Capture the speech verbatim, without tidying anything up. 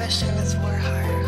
wish it was more hard.